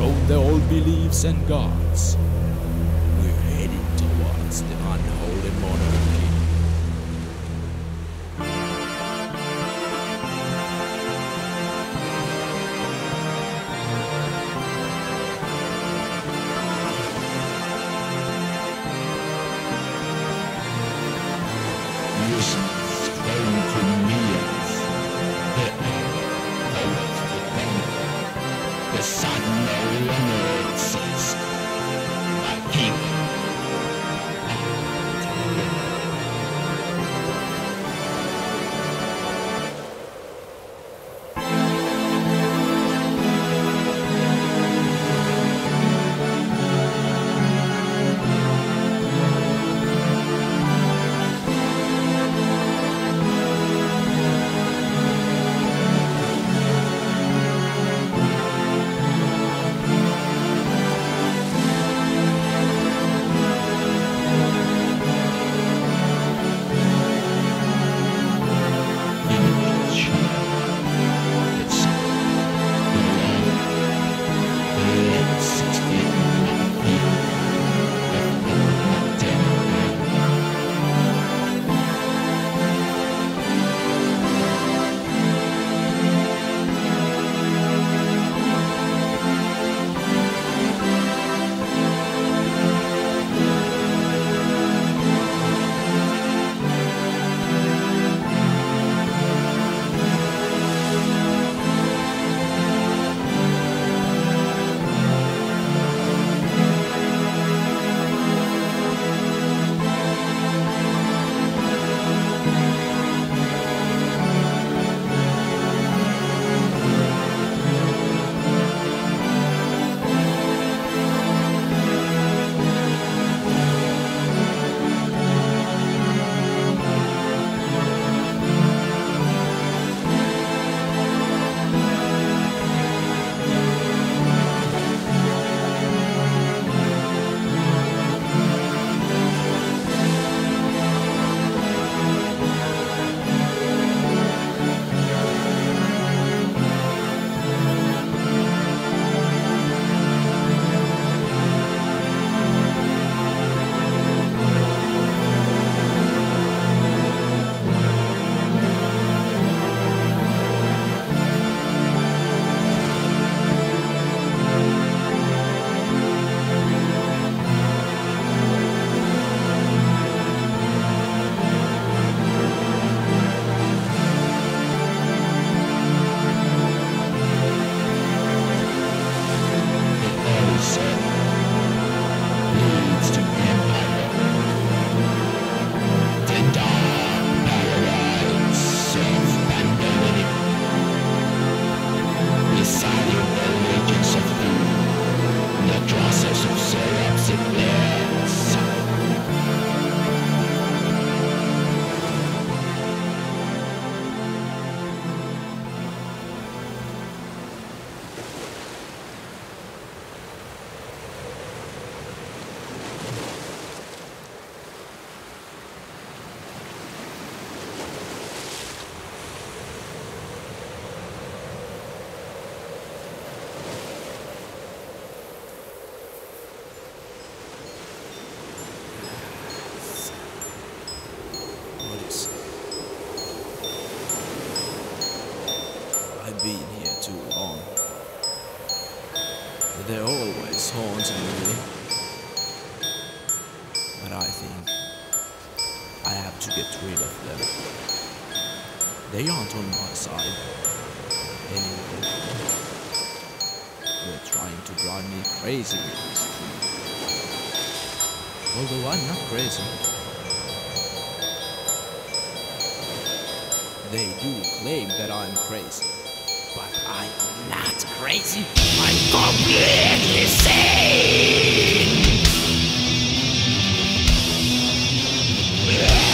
thrown their old beliefs and gods. We're headed towards the unholy monarchy. The sun no longer exists. I keep been here too long. They always haunt me. But I think I have to get rid of them. They aren't on my side anyway. They're trying to drive me crazy with this thing. Although I'm not crazy. They do claim that I'm crazy. But I'm not crazy, I'm completely sane! Yeah.